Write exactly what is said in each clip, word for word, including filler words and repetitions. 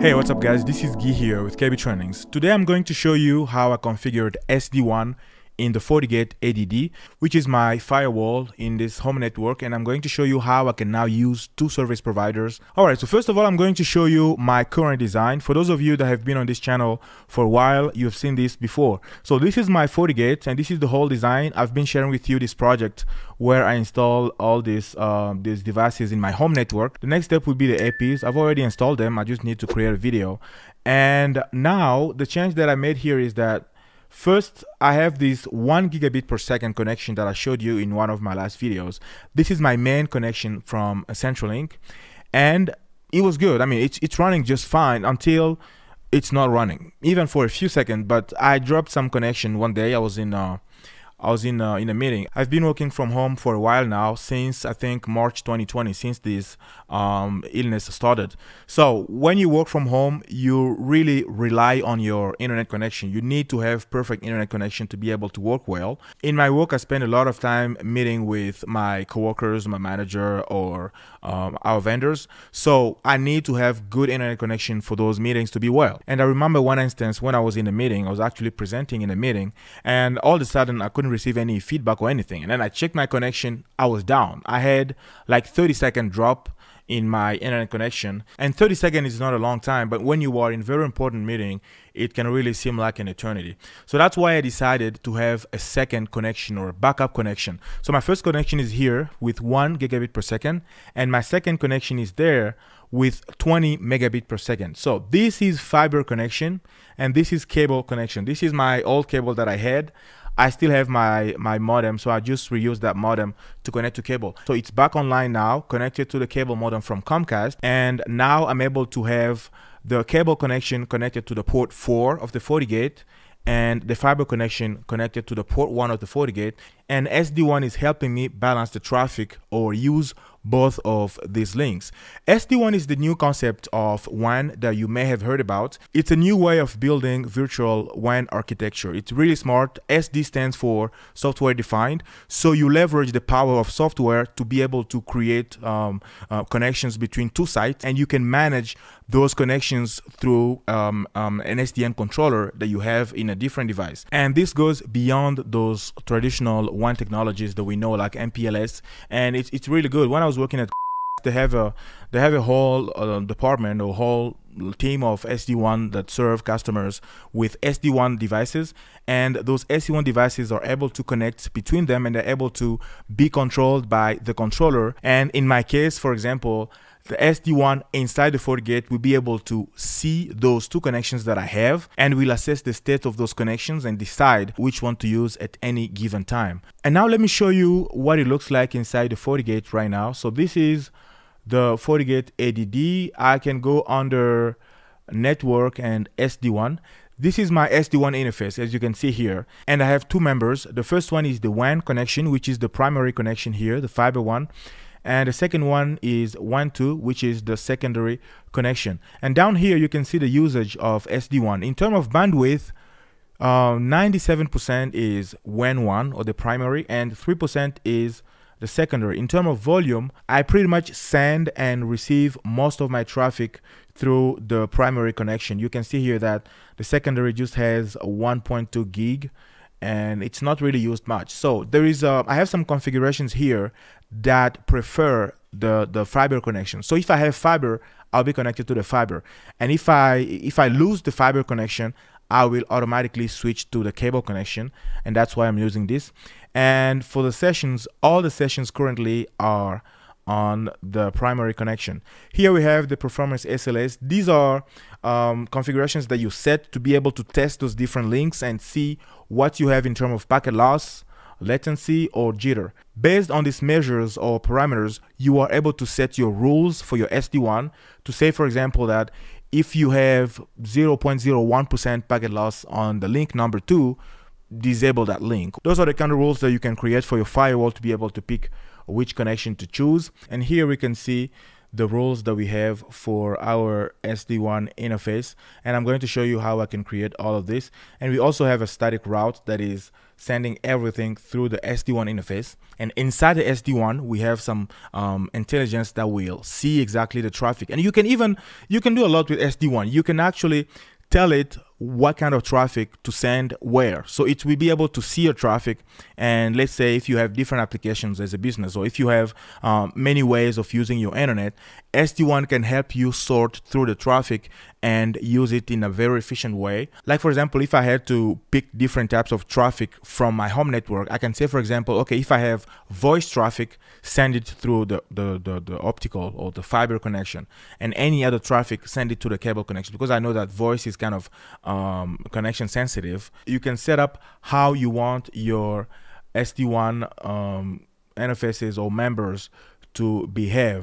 Hey, what's up guys, this is Guy here with K B Trainings. Today I'm going to show you how I configured S D WAN in the FortiGate eighty D, which is my firewall in this home network, and I'm going to show you how I can now use two service providers. Alright, so first of all, I'm going to show you my current design. For those of you that have been on this channel for a while, you've seen this before. So this is my FortiGate, and this is the whole design. I've been sharing with you this project where I install all these, uh, these devices in my home network. The next step would be the A Ps. I've already installed them, I just need to create a video. And now, the change that I made here is that first, I have this one gigabit per second connection that I showed you in one of my last videos. This is my main connection from Centralink, and it was good. I mean, it's, it's running just fine until it's not running, even for a few seconds. But I dropped some connection one day. I was in uh, I was in, uh, in a meeting. I've been working from home for a while now, since I think March twenty twenty, since this um, illness started. So when you work from home, you really rely on your internet connection. You need to have perfect internet connection to be able to work well. In my work, I spend a lot of time meeting with my coworkers, my manager, or um, our vendors. So I need to have good internet connection for those meetings to be well. And I remember one instance when I was in a meeting, I was actually presenting in a meeting, and all of a sudden I couldn't receive any feedback or anything, and then I checked my connection, I was down. I had like thirty second drop in my internet connection, and thirty seconds is not a long time, but when you are in very important meeting, it can really seem like an eternity. So that's why I decided to have a second connection or a backup connection. So my first connection is here with one gigabit per second, and my second connection is there with twenty megabit per second. So this is fiber connection, and this is cable connection. This is my old cable that I had. I still have my, my modem, so I just reused that modem to connect to cable. So it's back online now, connected to the cable modem from Comcast, and now I'm able to have the cable connection connected to the port four of the FortiGate, and the fiber connection connected to the port one of the FortiGate, and S D WAN is helping me balance the traffic or use both of these links. S D WAN is the new concept of WAN that you may have heard about. It's a new way of building virtual WAN architecture. It's really smart. S D stands for software defined, so you leverage the power of software to be able to create um, uh, connections between two sites, and you can manage those connections through um, um, an S D N controller that you have in a different device. And this goes beyond those traditional WAN technologies that we know, like M P L S, and it's, it's really good. When I was working at, they have a they have a whole uh, department or whole team of S D WAN that serve customers with S D WAN devices, and those S D WAN devices are able to connect between them, and they're able to be controlled by the controller. And in my case, for example, the S D WAN inside the FortiGate will be able to see those two connections that I have, and will assess the state of those connections and decide which one to use at any given time. And now let me show you what it looks like inside the FortiGate right now. So this is the FortiGate eighty D. I can go under Network and S D WAN. This is my S D WAN interface, as you can see here, and I have two members. The first one is the WAN connection, which is the primary connection here, the fiber one. And the second one is WAN two, which is the secondary connection. And down here, you can see the usage of S D WAN. In terms of bandwidth, ninety-seven percent uh, is WAN one, or the primary, and three percent is the secondary. In terms of volume, I pretty much send and receive most of my traffic through the primary connection. You can see here that the secondary just has one point two gig, and it's not really used much. So there is a, I have some configurations here that prefer the the fiber connection. So if I have fiber, I'll be connected to the fiber, and if I if I lose the fiber connection, I will automatically switch to the cable connection, and that's why I'm using this. And for the sessions, all the sessions currently are on the primary connection. Here we have the performance S L As. These are um, configurations that you set to be able to test those different links and see what you have in terms of packet loss, latency, or jitter. Based on these measures or parameters, you are able to set your rules for your S D WAN to say, for example, that if you have zero point zero one percent packet loss on the link number two, disable that link. Those are the kind of rules that you can create for your firewall to be able to pick which connection to choose. And here we can see the rules that we have for our S D WAN interface, and I'm going to show you how I can create all of this. And we also have a static route that is sending everything through the S D WAN interface, and inside the S D WAN we have some um, intelligence that will see exactly the traffic. And you can even you can do a lot with S D WAN. You can actually tell it what kind of traffic to send where, so it will be able to see your traffic. And let's say if you have different applications as a business, or if you have um, many ways of using your internet, S D WAN can help you sort through the traffic and use it in a very efficient way. Like, for example, if I had to pick different types of traffic from my home network, I can say, for example, okay, if I have voice traffic, send it through the the, the, the optical or the fiber connection, and any other traffic, send it to the cable connection, because I know that voice is kind of Um, connection sensitive. You can set up how you want your S D WAN um, interfaces or members to behave.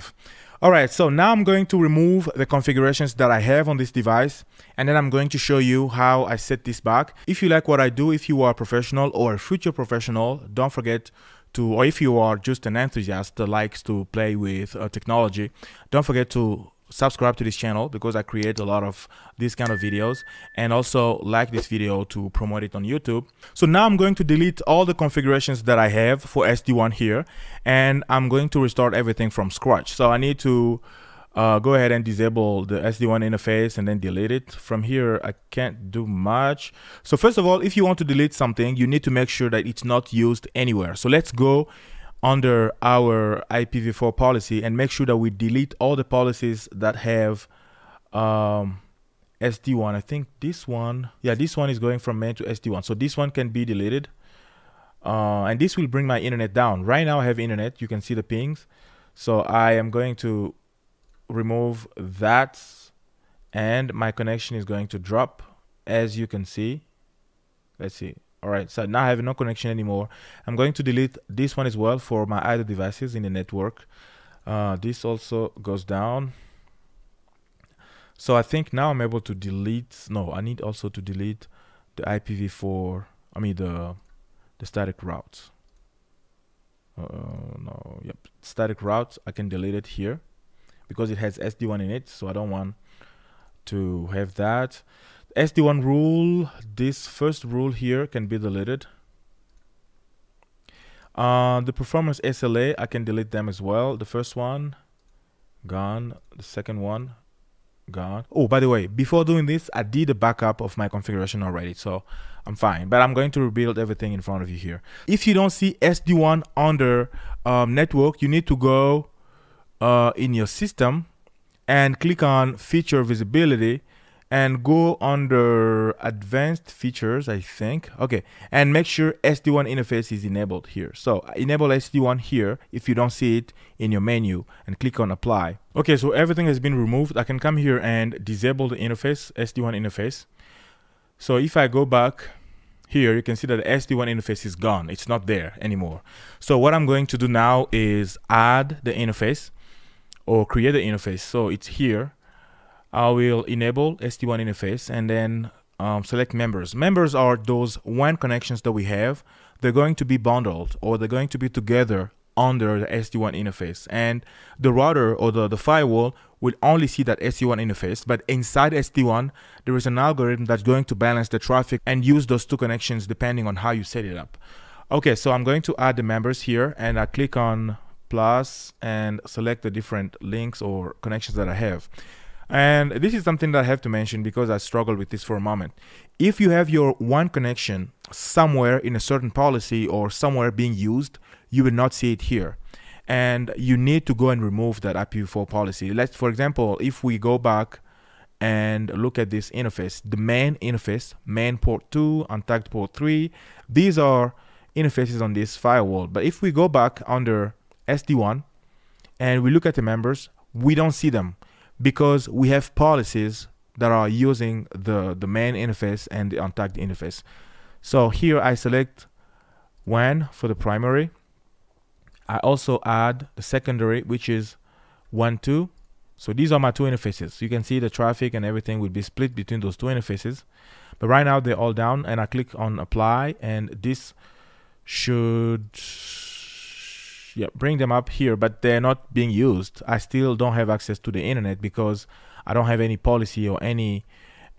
All right, so now I'm going to remove the configurations that I have on this device, and then I'm going to show you how I set this back. If you like what I do, if you are a professional or a future professional, don't forget to, or if you are just an enthusiast that likes to play with uh, technology, don't forget to subscribe to this channel, because I create a lot of these kind of videos, and also like this video to promote it on YouTube. So now I'm going to delete all the configurations that I have for S D WAN here, and I'm going to restart everything from scratch. So I need to uh, go ahead and disable the S D WAN interface and then delete it. From here I can't do much. So first of all, if you want to delete something, you need to make sure that it's not used anywhere. So let's go under our I P v four policy and make sure that we delete all the policies that have um, S D WAN. I think this one, yeah, this one is going from main to S D WAN. So this one can be deleted. Uh, and this will bring my internet down. Right now I have internet, you can see the pings. So I am going to remove that, and my connection is going to drop, as you can see. Let's see. All right, so now I have no connection anymore. I'm going to delete this one as well for my other devices in the network. Uh, this also goes down. So I think now I'm able to delete, no, I need also to delete the I P v four, I mean the, the static route. Uh, no, yep, static route, I can delete it here because it has S D WAN in it, so I don't want to have that. S D WAN rule, this first rule here can be deleted. Uh, the performance S L A, I can delete them as well. The first one, gone. The second one, gone. Oh, by the way, before doing this, I did a backup of my configuration already, so I'm fine. But I'm going to rebuild everything in front of you here. If you don't see S D WAN under um, network, you need to go uh, in your system and click on feature visibility, and go under advanced features, I think. Okay, and make sure S D WAN interface is enabled here. So enable S D WAN here if you don't see it in your menu, and click on apply. Okay, so everything has been removed. I can come here and disable the interface, S D WAN interface. So if I go back here, you can see that the S D WAN interface is gone. It's not there anymore. So what I'm going to do now is add the interface, or create the interface. So it's here. I will enable S D WAN interface, and then um, select members. Members are those WAN connections that we have. They're going to be bundled, or they're going to be together under the S D WAN interface. And the router, or the, the firewall, will only see that S D WAN interface, but inside S D WAN, there is an algorithm that's going to balance the traffic and use those two connections depending on how you set it up. Okay, so I'm going to add the members here, and I click on plus and select the different links or connections that I have. And this is something that I have to mention because I struggled with this for a moment. If you have your WAN connection somewhere in a certain policy or somewhere being used, you will not see it here. And you need to go and remove that I P v four policy. Let's, for example, if we go back and look at this interface, the main interface, main port two, untagged port three, these are interfaces on this firewall. But if we go back under S D WAN and we look at the members, we don't see them, because we have policies that are using the, the main interface and the untagged interface. So here I select WAN for the primary. I also add the secondary, which is WAN two. So these are my two interfaces. You can see the traffic and everything will be split between those two interfaces. But right now they're all down, and I click on apply, and this should yeah, bring them up here, but they're not being used. I still don't have access to the internet because I don't have any policy or any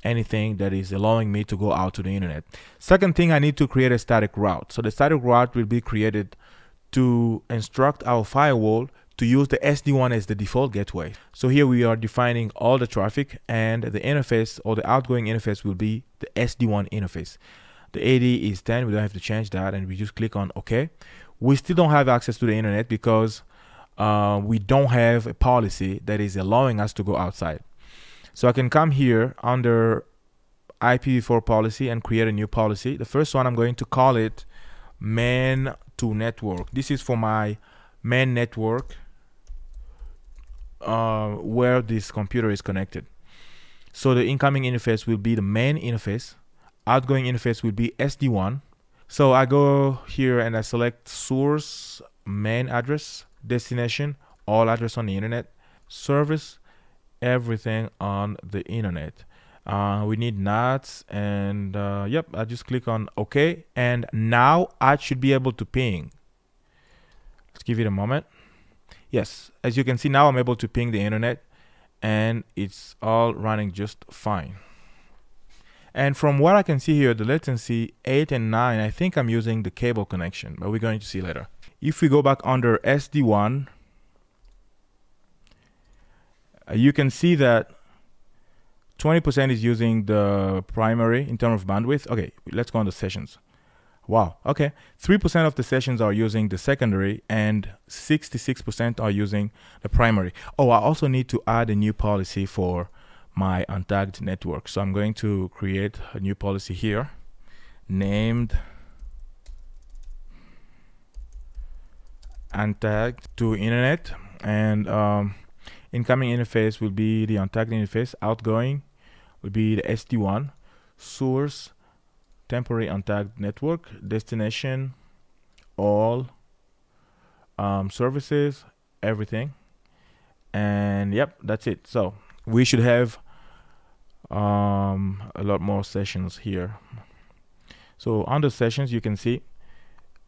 anything that is allowing me to go out to the internet. Second thing, I need to create a static route. So the static route will be created to instruct our firewall to use the S D WAN as the default gateway. So here we are defining all the traffic, and the interface or the outgoing interface will be the S D WAN interface. The eighty is ten, we don't have to change that, and we just click on OK. We still don't have access to the internet because uh, we don't have a policy that is allowing us to go outside. So I can come here under I P v four policy and create a new policy. The first one, I'm going to call it man two network. This is for my man network uh, where this computer is connected. So the incoming interface will be the man interface. Outgoing interface will be S D WAN. So I go here and I select source, man address, destination, all address on the internet, service, everything on the internet. Uh, we need N A Ts, and uh, yep, I just click on OK, and now I should be able to ping. Let's give it a moment. Yes, as you can see, now I'm able to ping the internet, and it's all running just fine. And from what I can see here, the latency eight and nine, I think I'm using the cable connection, but we're going to see later. If we go back under S D WAN, you can see that twenty percent is using the primary in terms of bandwidth. Okay, let's go on the sessions. Wow, okay. three percent of the sessions are using the secondary, and sixty-six percent are using the primary. Oh, I also need to add a new policy for my untagged network. So I'm going to create a new policy here named untagged to internet, and um, incoming interface will be the untagged interface, outgoing will be the S D WAN, source, temporary untagged network, destination, all um, services, everything, and yep, that's it. So we should have um, a lot more sessions here. So under sessions, you can see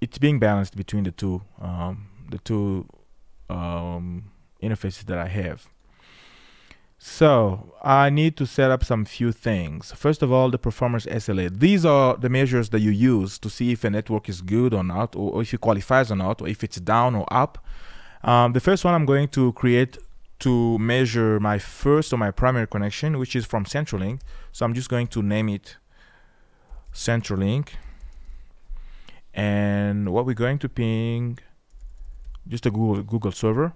it's being balanced between the two, um, the two. Um, interfaces that I have. So I need to set up some few things. First of all, the performance S L A. These are the measures that you use to see if a network is good or not, or, or if it qualifies or not, or if it's down or up. Um, the first one I'm going to create to measure my first or my primary connection, which is from Centralink. So I'm just going to name it Centralink. And what we're going to ping, just a Google, Google server.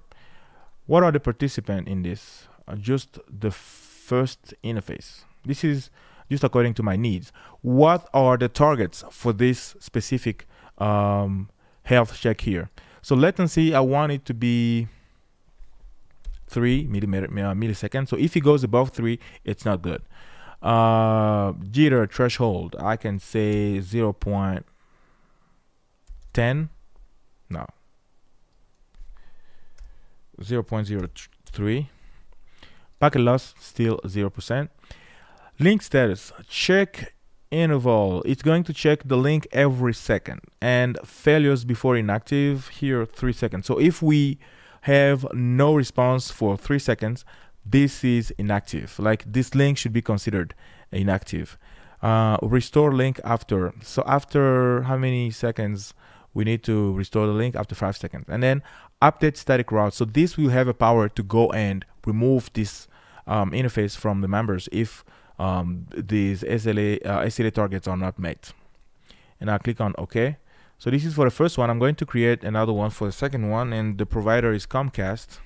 What are the participants in this? Uh, just the first interface. This is just according to my needs. What are the targets for this specific um, health check here? So latency, I want it to be three milliseconds. So if it goes above three, it's not good. Uh, jitter threshold, I can say zero point one zero. No. zero point zero three. Packet loss, still zero percent. Link status, check interval, it's going to check the link every second, and failures before inactive here three seconds. So if we have no response for three seconds, this is inactive, like this link should be considered inactive. Uh, restore link after, so after how many seconds we need to restore the link? After five seconds. And then update static route. So this will have a power to go and remove this um, interface from the members if um, these S L A, uh, S L A targets are not met. And I'll click on OK. So this is for the first one. I'm going to create another one for the second one, and the provider is Comcast.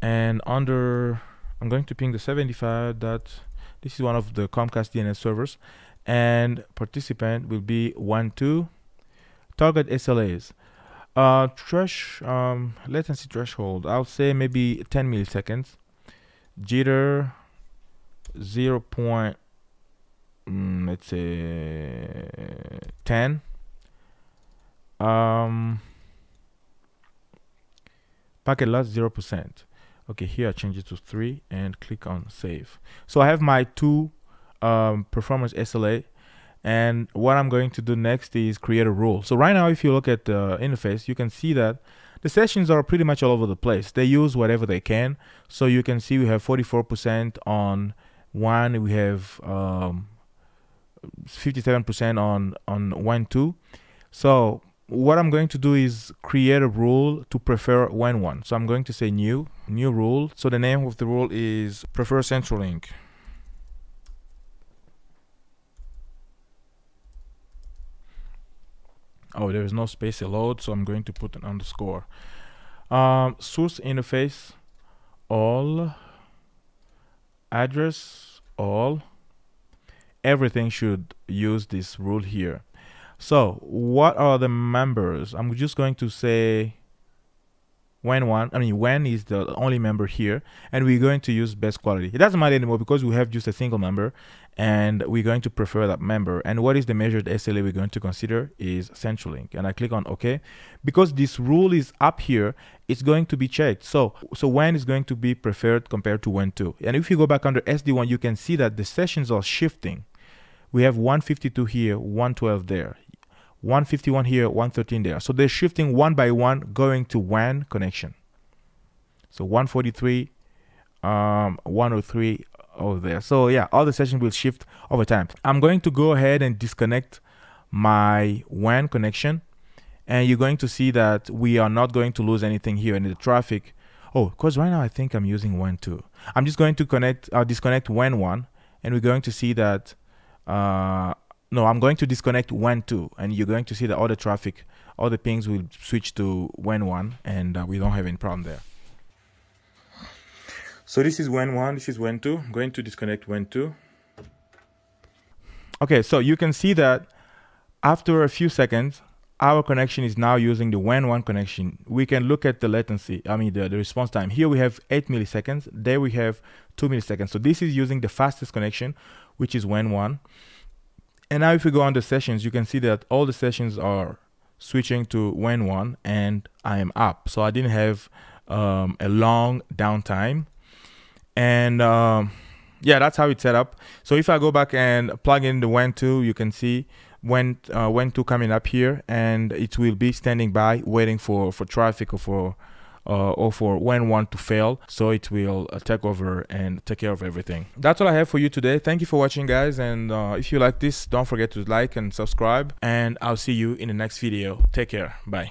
And under, I'm going to ping the seventy-five. That this is one of the Comcast D N S servers. And participant will be one two. Target S L As, uh, trash, um, latency threshold, I'll say maybe ten milliseconds. Jitter zero point, mm, let's say ten. Um, packet loss zero percent. Okay, here I change it to three and click on save. So I have my two um, performance S L A. And what I'm going to do next is create a rule. So right now, if you look at the interface, you can see that the sessions are pretty much all over the place. They use whatever they can. So you can see we have forty-four percent on one, we have um, fifty-seven percent on, on W A N two. So what I'm going to do is create a rule to prefer W A N one. So I'm going to say new, new rule. So the name of the rule is prefer Centralink. Oh, there is no space allowed, so I'm going to put an underscore. Um, source interface, all, address, all. Everything should use this rule here. So what are the members? I'm just going to say W A N one. I mean, W A N is the only member here, and we're going to use best quality. It doesn't matter anymore because we have just a single member, and we're going to prefer that member. And what is the measured S L A we're going to consider is Centralink. And I click on OK. Because this rule is up here, it's going to be checked. So, so W A N is going to be preferred compared to W A N two. And if you go back under S D WAN, you can see that the sessions are shifting. We have one fifty-two here, one twelve there. one fifty-one here, one thirteen there. So they're shifting one by one, going to W A N connection. So one forty-three, um, one oh three over there. So yeah, all the sessions will shift over time. I'm going to go ahead and disconnect my W A N connection. And you're going to see that we are not going to lose anything here in the traffic. Oh, because right now I think I'm using W A N two. I'm just going to connect, uh, disconnect W A N one. And we're going to see that... Uh, No, I'm going to disconnect W A N two, and you're going to see that all the traffic, all the pings will switch to W A N one, and uh, we don't have any problem there. So this is W A N one, this is W A N two. I'm going to disconnect W A N two. Okay, so you can see that after a few seconds, our connection is now using the W A N one connection. We can look at the latency, I mean the, the response time. Here we have eight milliseconds, there we have two milliseconds. So this is using the fastest connection, which is W A N one. And now if we go under sessions, you can see that all the sessions are switching to W A N one, and I am up. So I didn't have um, a long downtime. And um, yeah, that's how it's set up. So if I go back and plug in the W A N two, you can see W A N two coming up here, and it will be standing by waiting for, for traffic or for, uh, or for W A N one to fail. So it will uh, take over and take care of everything. That's all I have for you today. Thank you for watching, guys. And uh, if you like this, don't forget to like and subscribe. And I'll see you in the next video. Take care. Bye.